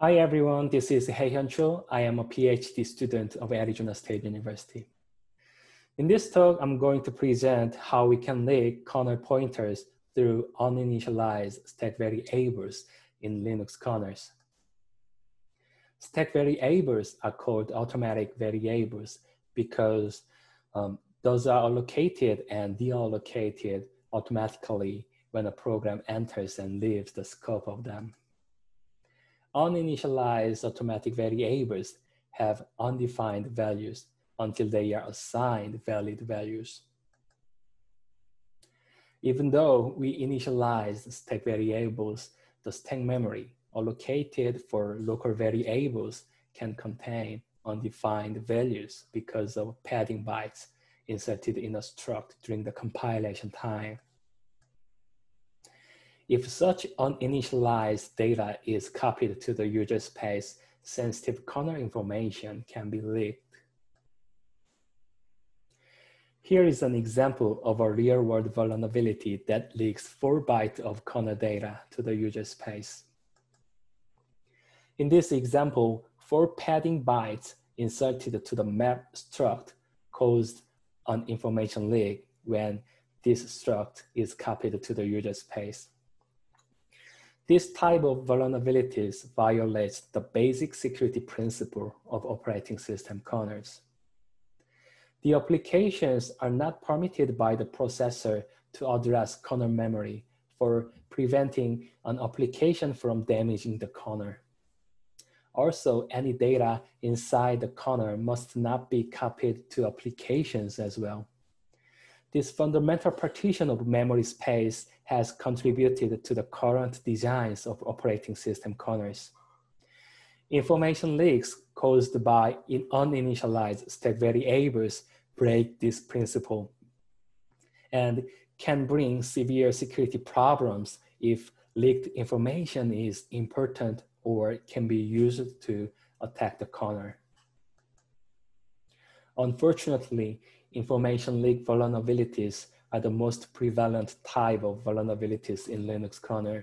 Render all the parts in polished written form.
Hi everyone, this is Haehyun Cho. I am a PhD student of Arizona State University. In this talk, I'm going to present how we can link kernel pointers through uninitialized stack variables in Linux kernels. Stack variables are called automatic variables because those are allocated and deallocated automatically when a program enters and leaves the scope of them. Uninitialized automatic variables have undefined values until they are assigned valid values. Even though we initialize stack variables, the stack memory allocated for local variables can contain undefined values because of padding bytes inserted in a struct during the compilation time. If such uninitialized data is copied to the user space, sensitive kernel information can be leaked. Here is an example of a real-world vulnerability that leaks 4 bytes of kernel data to the user space. In this example, 4 padding bytes inserted to the map struct caused an information leak when this struct is copied to the user space. This type of vulnerabilities violates the basic security principle of operating system kernels. The applications are not permitted by the processor to address kernel memory for preventing an application from damaging the kernel. Also, any data inside the kernel must not be copied to applications as well. This fundamental partition of memory space has contributed to the current designs of operating system kernels. Information leaks caused by uninitialized stack variables break this principle and can bring severe security problems if leaked information is important or can be used to attack the kernel. Unfortunately, information leak vulnerabilities are the most prevalent type of vulnerabilities in Linux kernel.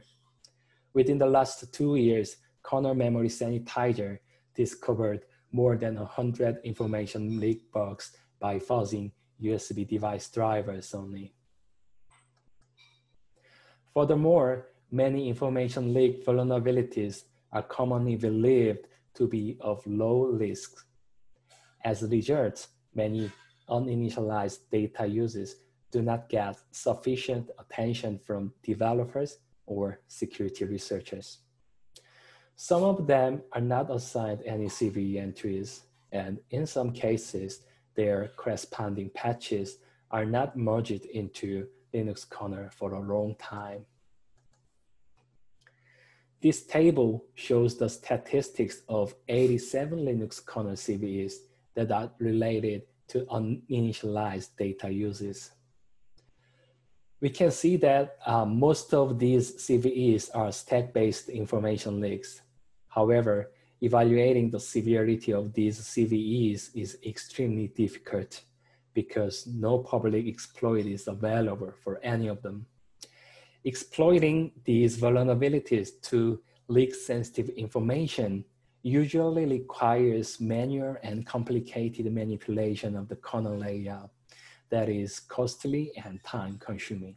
Within the last 2 years, kernel memory sanitizer discovered more than 100 information leak bugs by fuzzing USB device drivers only. Furthermore, many information leak vulnerabilities are commonly believed to be of low risk. As a result, many uninitialized data uses do not get sufficient attention from developers or security researchers. Some of them are not assigned any CVE entries, and in some cases, their corresponding patches are not merged into Linux kernel for a long time. This table shows the statistics of 87 Linux kernel CVEs that are related to uninitialized data uses. We can see that most of these CVEs are stack-based information leaks. However, evaluating the severity of these CVEs is extremely difficult because no public exploit is available for any of them. Exploiting these vulnerabilities to leak-sensitive information usually requires manual and complicated manipulation of the kernel layout that is costly and time-consuming.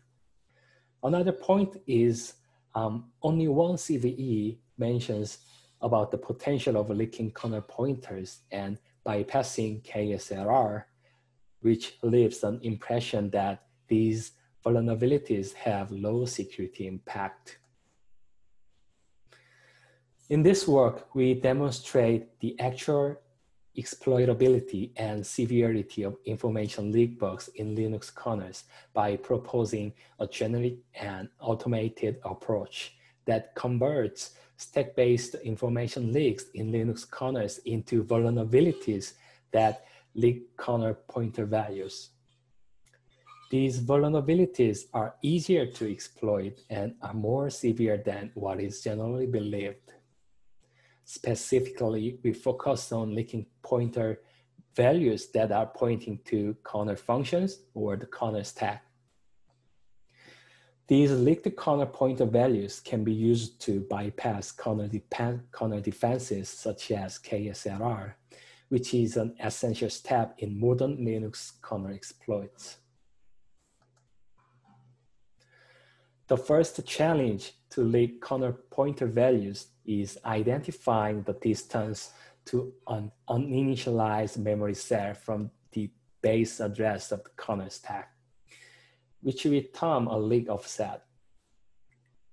Another point is only one CVE mentions about the potential of leaking kernel pointers and bypassing KASLR, which leaves an impression that these vulnerabilities have low security impact. In this work, we demonstrate the actual exploitability and severity of information leak bugs in Linux kernels by proposing a generic and automated approach that converts stack-based information leaks in Linux kernels into vulnerabilities that leak kernel pointer values. These vulnerabilities are easier to exploit and are more severe than what is generally believed. Specifically, we focus on leaking pointer values that are pointing to kernel functions or the kernel stack. These leaked kernel pointer values can be used to bypass kernel defenses such as KASLR, which is an essential step in modern Linux kernel exploits. The first challenge to leak kernel pointer values is identifying the distance to an uninitialized memory cell from the base address of the kernel stack, which we term a leak offset.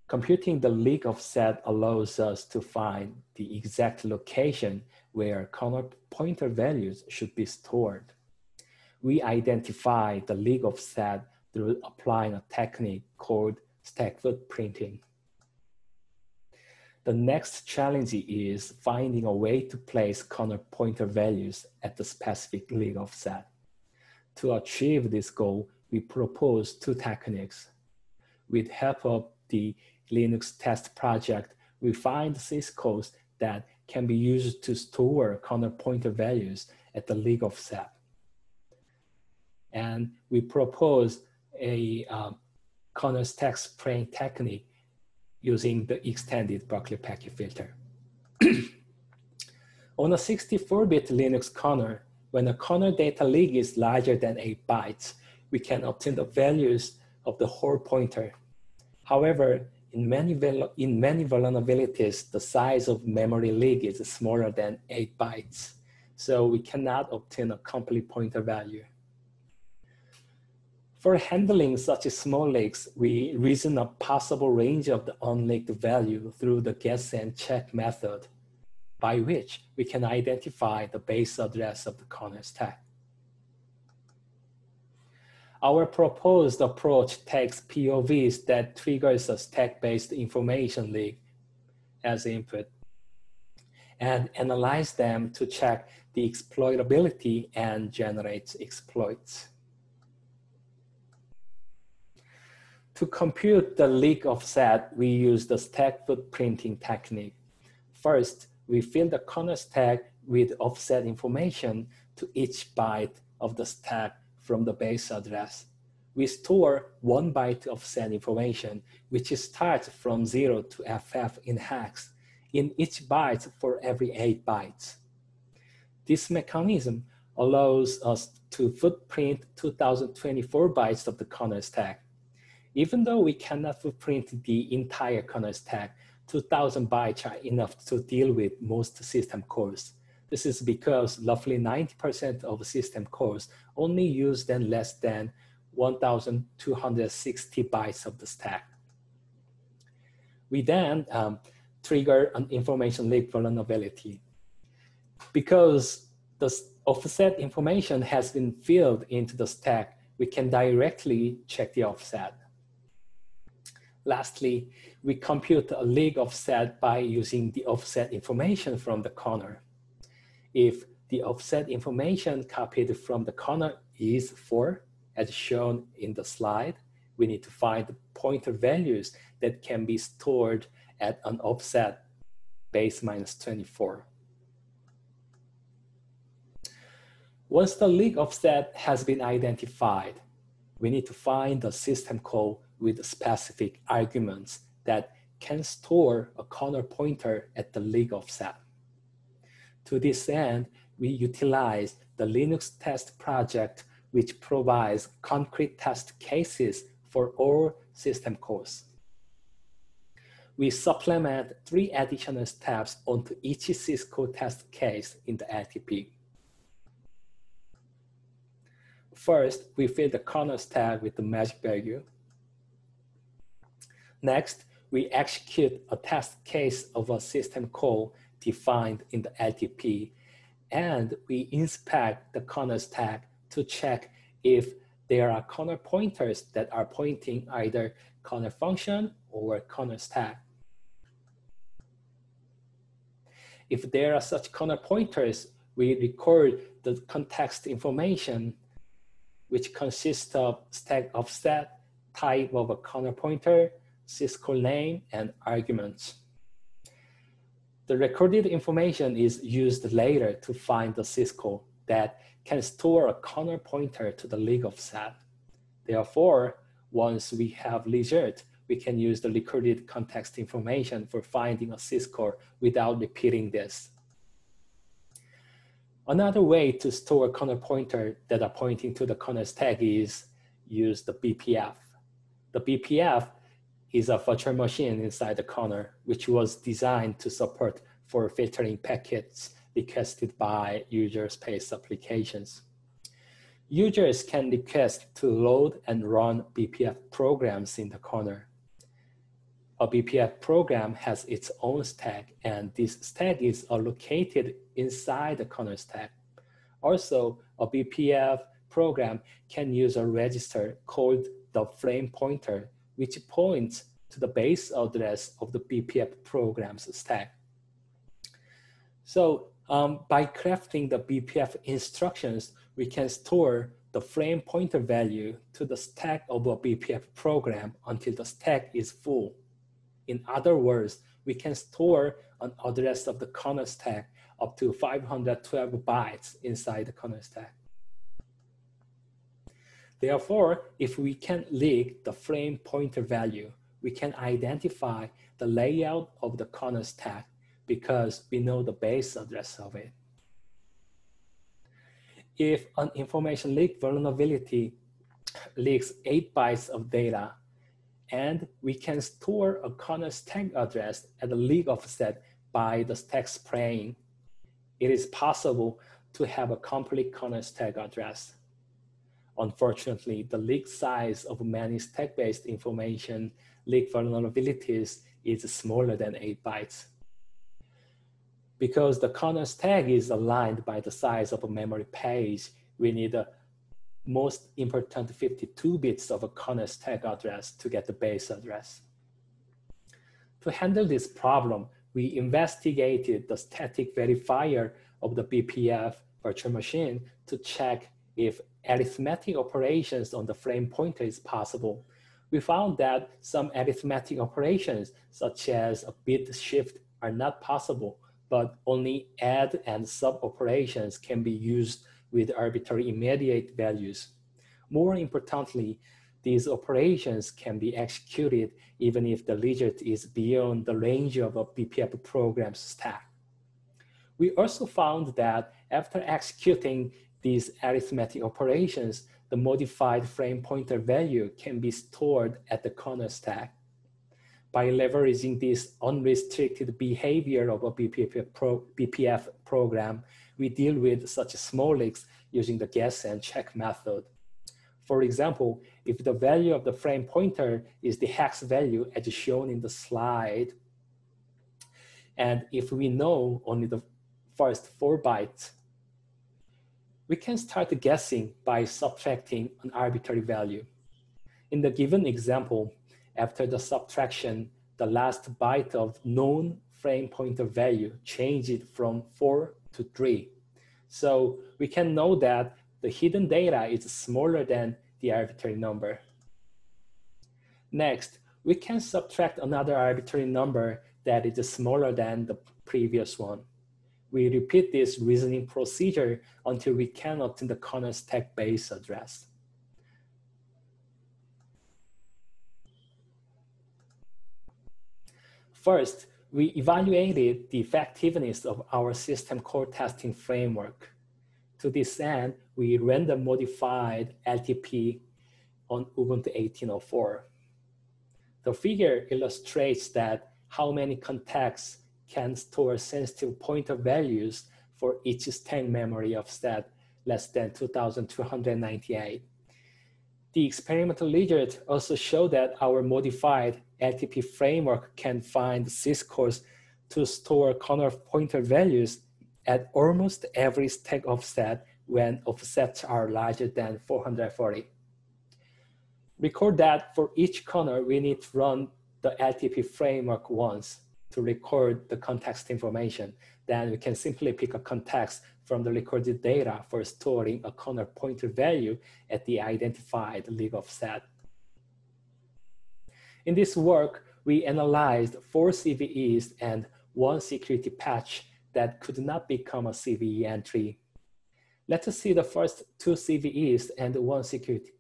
Computing the leak offset allows us to find the exact location where kernel pointer values should be stored. We identify the leak offset through applying a technique called stack footprinting. The next challenge is finding a way to place kernel pointer values at the specific leak offset. To achieve this goal, we propose two techniques. With help of the Linux test project, we find syscalls that can be used to store kernel pointer values at the leak offset. And we propose a kernel stack spraying technique using the extended Berkeley packet filter. On a 64-bit Linux kernel, when a kernel data leak is larger than 8 bytes, we can obtain the values of the whole pointer. However, in many vulnerabilities, the size of memory leak is smaller than 8 bytes, so we cannot obtain a complete pointer value. For handling such small leaks, we reason a possible range of the unleaked value through the guess and check method, by which we can identify the base address of the kernel stack. Our proposed approach takes POVs that triggers a stack-based information leak as input and analyze them to check the exploitability and generates exploits. To compute the leak offset, we use the stack footprinting technique. First, we fill the kernel stack with offset information to each byte of the stack from the base address. We store 1 byte offset information, which starts from 0 to FF in hex, in each byte for every 8 bytes. This mechanism allows us to footprint 2024 bytes of the kernel stack. Even though we cannot footprint the entire kernel stack, 2,000 bytes are enough to deal with most system calls. This is because roughly 90% of system calls only use then less than 1,260 bytes of the stack. We then trigger an information leak vulnerability. Because the offset information has been filled into the stack, we can directly check the offset. Lastly, we compute a leak offset by using the offset information from the kernel. If the offset information copied from the kernel is 4, as shown in the slide, we need to find the pointer values that can be stored at an offset base -24. Once the leak offset has been identified, we need to find a system call with specific arguments that can store a kernel pointer at the leak offset. To this end, we utilize the Linux test project, which provides concrete test cases for all system calls. We supplement 3 additional steps onto each syscall test case in the LTP. First, we fill the kernel stack with the magic value. Next, we execute a test case of a system call defined in the LTP, and we inspect the kernel stack to check if there are kernel pointers that are pointing either kernel function or kernel stack. If there are such kernel pointers, we record the context information, which consists of stack offset, type of a kernel pointer, syscall name, and arguments. The recorded information is used later to find the syscall that can store a kernel pointer to the leak offset. Therefore, Once we have legert, we can use the recurrent context information for finding a syscore without repeating this. Another way to store kernel pointer that are pointing to the kernel stack is use the BPF. The BPF is a virtual machine inside the kernel, which was designed to support for filtering packets requested by user space applications. Users can request to load and run BPF programs in the kernel. A BPF program has its own stack, and this stack is allocated inside the kernel stack. Also, a BPF program can use a register called the frame pointer, which points to the base address of the BPF program's stack. So by crafting the BPF instructions, we can store the frame pointer value to the stack of a BPF program until the stack is full. In other words, we can store an address of the kernel stack up to 512 bytes inside the kernel stack. Therefore, if we can leak the frame pointer value, we can identify the layout of the kernel stack because we know the base address of it. If an information leak vulnerability leaks 8 bytes of data, and we can store a kernel stack address at the leak offset by the stack spraying, it is possible to have a complete kernel stack address. Unfortunately, the leak size of many stack-based information leak vulnerabilities is smaller than 8 bytes. Because the kernel stack is aligned by the size of a memory page, we need the most important 52 bits of a kernel stack address to get the base address. To handle this problem, we investigated the static verifier of the BPF virtual machine to check if arithmetic operations on the frame pointer is possible. We found that some arithmetic operations, such as a bit shift, are not possible, but only add and sub operations can be used with arbitrary immediate values. More importantly, these operations can be executed even if the legert is beyond the range of a BPF program's stack. We also found that after executing these arithmetic operations, the modified frame pointer value can be stored at the kernel stack. By leveraging this unrestricted behavior of a BPF program, we deal with such small leaks using the guess and check method. For example, if the value of the frame pointer is the hex value as shown in the slide, and if we know only the first 4 bytes, we can start guessing by subtracting an arbitrary value. In the given example, after the subtraction, the last byte of known frame pointer value changed from 4 to 3. So we can know that the hidden data is smaller than the arbitrary number. Next, we can subtract another arbitrary number that is smaller than the previous one. We repeat this reasoning procedure until we can obtain the kernel stack base address. First, we evaluated the effectiveness of our system core testing framework. To this end, we random modified LTP on Ubuntu 18.04. The figure illustrates that how many contexts can store sensitive pointer values for each stack memory offset less than 2,298. The experimental legert also showed that our modified LTP framework can find syscores to store kernel pointer values at almost every stack offset when offsets are larger than 440. Record that for each kernel, we need to run the LTP framework once to record the context information. Then we can simply pick a context from the recorded data for storing a kernel pointer value at the identified leak offset. In this work, we analyzed 4 CVEs and 1 security patch that could not become a CVE entry. Let us see the first 2 CVEs and one security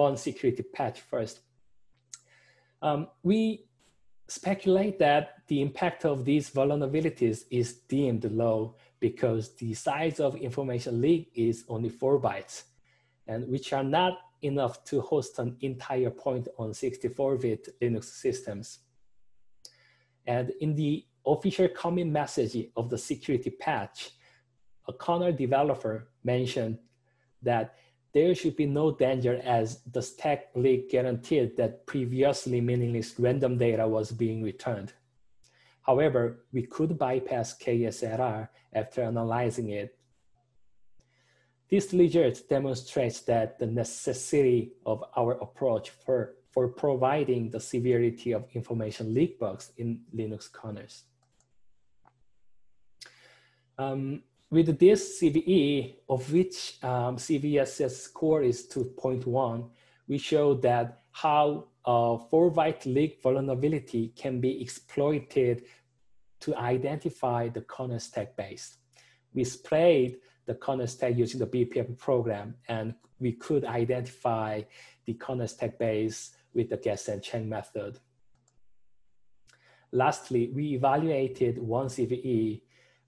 on security patch first. We speculate that the impact of these vulnerabilities is deemed low because the size of information leak is only 4 bytes, and which are not enough to host an entire point on 64-bit Linux systems. And in the official commit message of the security patch, a kernel developer mentioned that there should be no danger as the stack leak guaranteed that previously meaningless random data was being returned. However, we could bypass KASLR after analyzing it. This result demonstrates that the necessity of our approach for providing the severity of information leak bugs in Linux kernels. With this CVE, of which CVSS score is 2.1, we show that how a 4-byte leak vulnerability can be exploited to identify the kernel stack base. We sprayed the kernel stack using the BPF program, and we could identify the kernel stack base with the guess and check method. Lastly, we evaluated one CVE.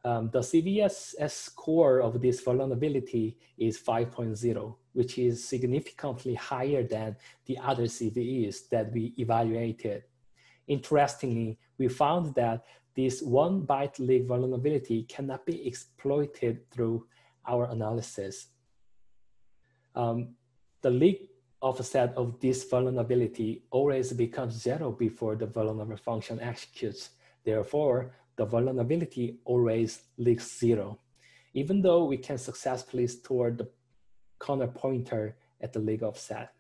The CVSS score of this vulnerability is 5.0, which is significantly higher than the other CVEs that we evaluated. Interestingly, we found that this 1-byte leak vulnerability cannot be exploited through our analysis. The leak offset of this vulnerability always becomes 0 before the vulnerable function executes. Therefore, the vulnerability always leaks 0, even though we can successfully store the kernel pointer at the leak offset.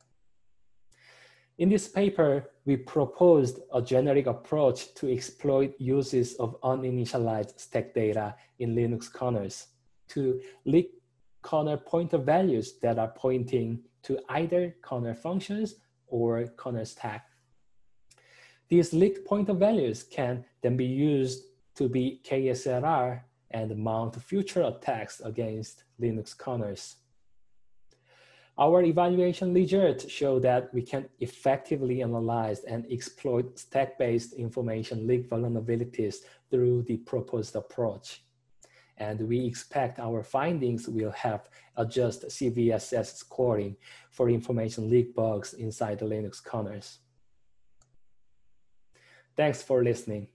In this paper, we proposed a generic approach to exploit uses of uninitialized stack data in Linux kernels to leak kernel pointer values that are pointing to either kernel functions or kernel stack. These leaked pointer values can then be used to be KSLR and mount future attacks against Linux kernels. Our evaluation results show that we can effectively analyze and exploit stack-based information leak vulnerabilities through the proposed approach. And we expect our findings will help adjust CVSS scoring for information leak bugs inside the Linux kernels. Thanks for listening.